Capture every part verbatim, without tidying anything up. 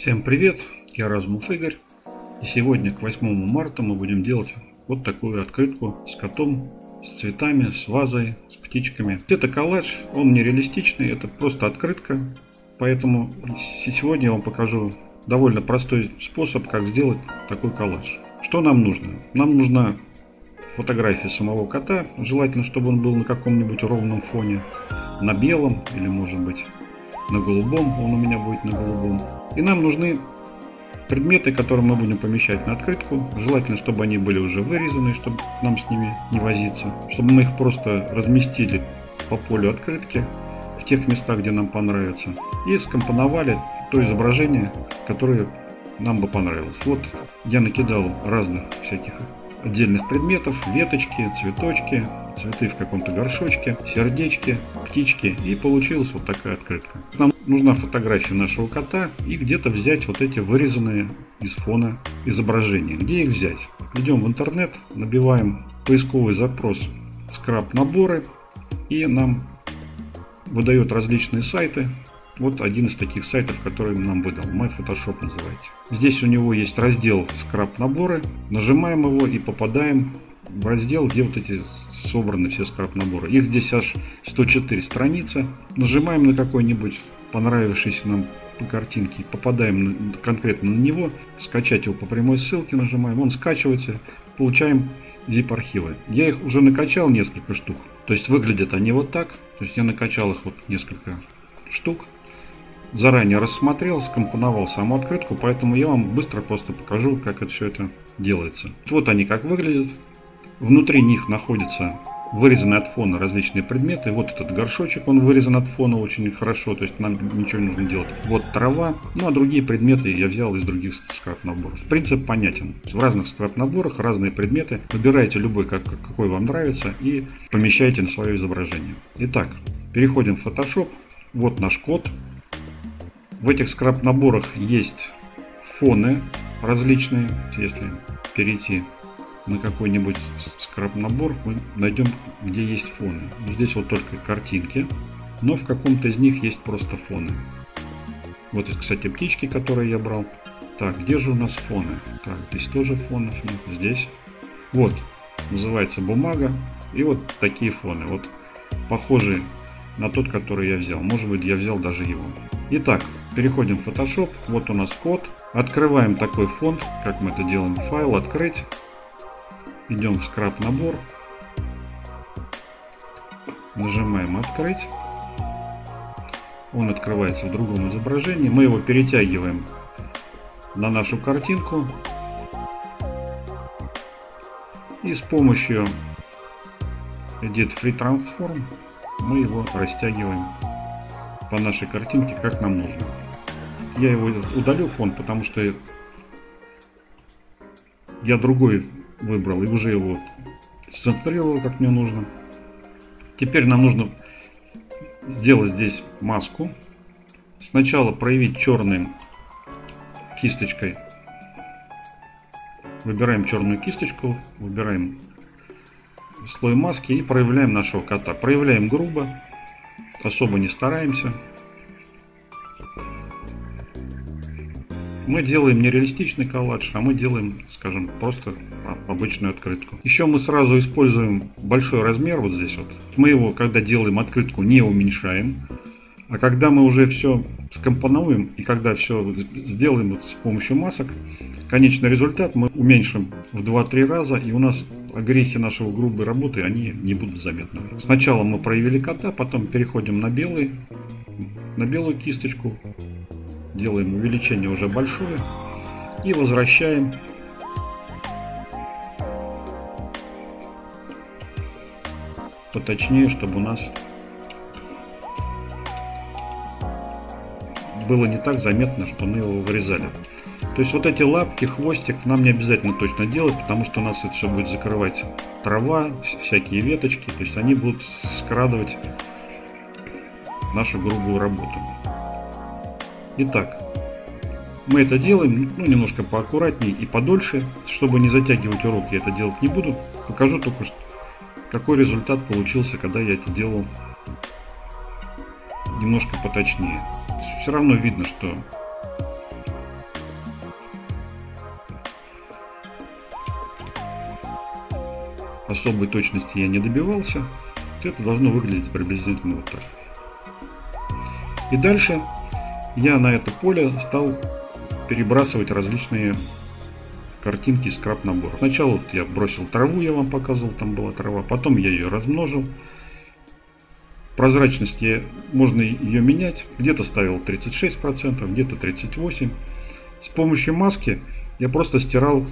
Всем привет, я Разумов Игорь, и сегодня к восьмому марта мы будем делать вот такую открытку с котом, с цветами, с вазой, с птичками. Это коллаж, он нереалистичный, это просто открытка, поэтому сегодня я вам покажу довольно простой способ, как сделать такой коллаж. Что нам нужно? Нам нужна фотография самого кота, желательно, чтобы он был на каком-нибудь ровном фоне, на белом или, может быть, на голубом, он у меня будет на голубом. И нам нужны предметы, которые мы будем помещать на открытку. Желательно, чтобы они были уже вырезаны, чтобы нам с ними не возиться. Чтобы мы их просто разместили по полю открытки, в тех местах, где нам понравится. И скомпоновали то изображение, которое нам бы понравилось. Вот я накидал разных всяких отдельных предметов. Веточки, цветочки, цветы в каком-то горшочке, сердечки, птички. И получилась вот такая открытка. Нам нужна фотография нашего кота и где-то взять вот эти вырезанные из фона изображения. Где их взять? Идем в интернет, набиваем поисковый запрос скрап-наборы, и нам выдает различные сайты. Вот один из таких сайтов, который нам выдал. My Photoshop называется. Здесь у него есть раздел скрап-наборы. Нажимаем его и попадаем в раздел, где вот эти собраны все скрап-наборы. Их здесь аж сто четыре страницы. Нажимаем на какой-нибудь понравившийся нам по картинке. Попадаем конкретно на него. Скачать его по прямой ссылке нажимаем. Он скачивается. Получаем zip-архивы. Я их уже накачал несколько штук. То есть выглядят они вот так. То есть я накачал их вот несколько штук. Заранее рассмотрел, скомпоновал саму открытку, поэтому я вам быстро просто покажу, как это все это делается. Вот они как выглядят. Внутри них находятся вырезаны от фона различные предметы. Вот этот горшочек, он вырезан от фона очень хорошо, то есть нам ничего не нужно делать. Вот трава, ну а другие предметы я взял из других скрап-наборов. Принцип понятен. В разных скрап-наборах разные предметы. Выбирайте любой, как, какой вам нравится, и помещайте на свое изображение. Итак, переходим в Photoshop. Вот наш код. В этих скрап-наборах есть фоны различные. Если перейти на какой-нибудь скрап-набор, мы найдем, где есть фоны. Здесь вот только картинки, но в каком-то из них есть просто фоны. Вот, кстати, птички, которые я брал. Так, где же у нас фоны? Так, здесь тоже фонов нет. Здесь. Вот, называется бумага. И вот такие фоны. Вот, похожие на тот, который я взял. Может быть, я взял даже его. Итак, переходим в Photoshop, вот у нас код, открываем такой фонд, как мы это делаем, файл, открыть, идем в скрап-набор, нажимаем открыть, он открывается в другом изображении, мы его перетягиваем на нашу картинку и с помощью Edit Free Transform мы его растягиваем по нашей картинке, как нам нужно. Я его удалю фон, потому что я другой выбрал и уже его сцентрировал, как мне нужно. Теперь нам нужно сделать здесь маску. Сначала проявить черным кисточкой. Выбираем черную кисточку, выбираем слой маски и проявляем нашего кота. Проявляем грубо. Особо не стараемся. Мы делаем нереалистичный коллаж, а мы делаем, скажем, просто обычную открытку. Еще мы сразу используем большой размер вот здесь вот. Мы его, когда делаем открытку, не уменьшаем. А когда мы уже все скомпонуем и когда все сделаем вот с помощью масок, конечный результат мы уменьшим в два-три раза, и у нас огрехи нашего грубой работы, они не будут заметны. Сначала мы проявили кота, потом переходим на белый, на белую кисточку, делаем увеличение уже большое и возвращаем поточнее, чтобы у нас было не так заметно, что мы его вырезали. То есть вот эти лапки, хвостик нам не обязательно точно делать, потому что у нас это все будет закрывать трава, всякие веточки. То есть они будут скрадывать нашу грубую работу. Итак, мы это делаем, ну, немножко поаккуратнее и подольше, чтобы не затягивать урок. Я это делать не буду. Покажу только, какой результат получился, когда я это делал немножко поточнее. Все равно видно, что особой точности я не добивался. Это должно выглядеть приблизительно вот так. И дальше я на это поле стал перебрасывать различные картинки из скрап-набора. Сначала вот я бросил траву, я вам показывал, там была трава. Потом я ее размножил. Прозрачность можно ее менять. Где-то ставил тридцать шесть процентов, где-то тридцать восемь процентов. С помощью маски я просто стирал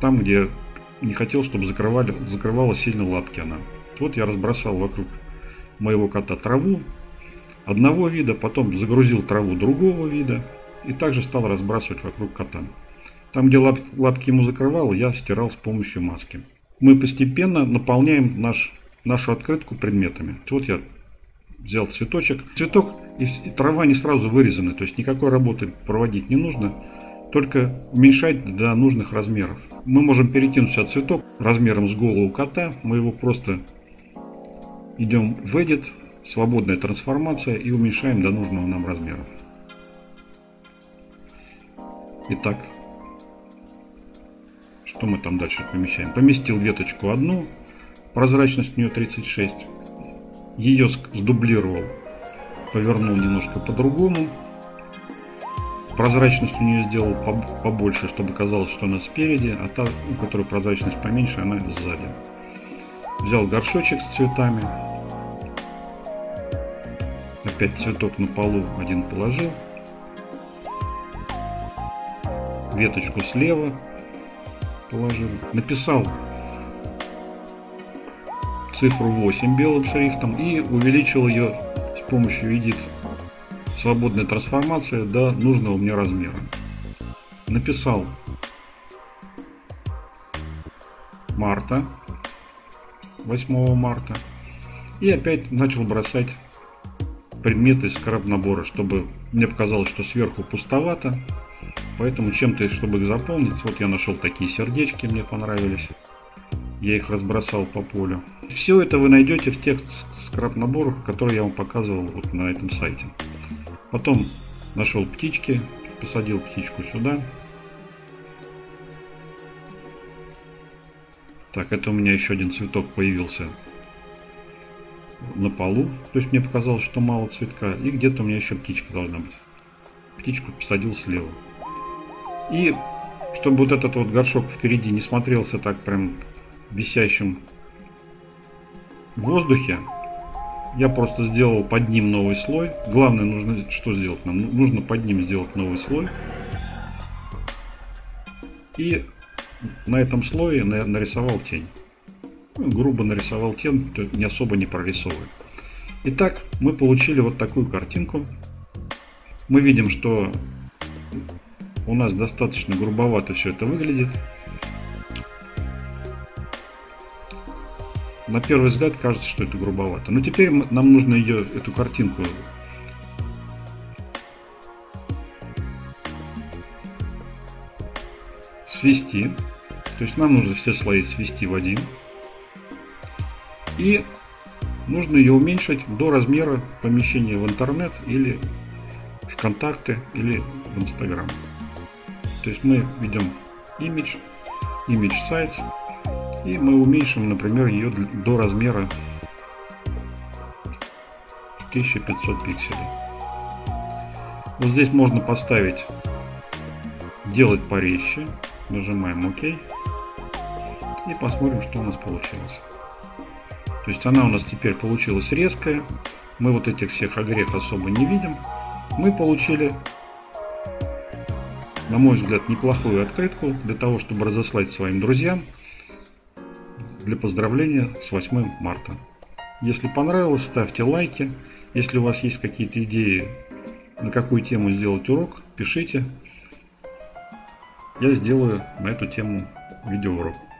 там, где не хотел, чтобы закрывали, закрывала сильно лапки она. Вот я разбросал вокруг моего кота траву одного вида, потом загрузил траву другого вида и также стал разбрасывать вокруг кота. Там, где лап, лапки ему закрывал, я стирал с помощью маски. Мы постепенно наполняем наш, нашу открытку предметами. Вот я взял цветочек. Цветок и, и трава не сразу вырезаны, то есть никакой работы проводить не нужно, только уменьшать до нужных размеров. Мы можем перекинуться от цветок размером с голову кота. Мы его просто идем в Edit, свободная трансформация, и уменьшаем до нужного нам размера. Итак, что мы там дальше помещаем? Поместил веточку одну, прозрачность у нее тридцать шесть, ее сдублировал, повернул немножко по-другому. Прозрачность у нее сделал побольше, чтобы казалось, что она спереди, а та, у которой прозрачность поменьше, она сзади. Взял горшочек с цветами. Опять цветок на полу один положил. Веточку слева положил. Написал цифру восемь белым шрифтом и увеличил ее с помощью Edit. Свободная трансформация до нужного мне размера. Написал марта, восьмого марта. И опять начал бросать предметы из скрап-набора, чтобы мне показалось, что сверху пустовато. Поэтому чем-то, чтобы их заполнить, вот я нашел такие сердечки, мне понравились. Я их разбросал по полю. Все это вы найдете в текст скрап-набора, который я вам показывал вот на этом сайте. Потом нашел птички, посадил птичку сюда. Так, это у меня еще один цветок появился на полу. То есть мне показалось, что мало цветка. И где-то у меня еще птичка должна быть. Птичку посадил слева. И чтобы вот этот вот горшок впереди не смотрелся так прям висящим в воздухе, я просто сделал под ним новый слой. Главное, нужно что сделать нам? Нужно под ним сделать новый слой. И на этом слое нарисовал тень. Грубо нарисовал тень, не особо не прорисовывая. Итак, мы получили вот такую картинку. Мы видим, что у нас достаточно грубовато все это выглядит. На первый взгляд кажется, что это грубовато. Но теперь нам нужно ее, эту картинку свести. То есть нам нужно все слои свести в один. И нужно ее уменьшить до размера помещения в интернет или в ВКонтакте или в Инстаграм. То есть мы ведем image, image size. И мы уменьшим, например, ее до размера тысяча пятьсот пикселей. Вот здесь можно поставить, делать порезче. Нажимаем ОК. И посмотрим, что у нас получилось. То есть она у нас теперь получилась резкая. Мы вот этих всех огрех особо не видим. Мы получили, на мой взгляд, неплохую открытку для того, чтобы разослать своим друзьям. Для поздравления с восьмым марта. Если понравилось, ставьте лайки. Если у вас есть какие-то идеи, на какую тему сделать урок, пишите. Я сделаю на эту тему видеоурок.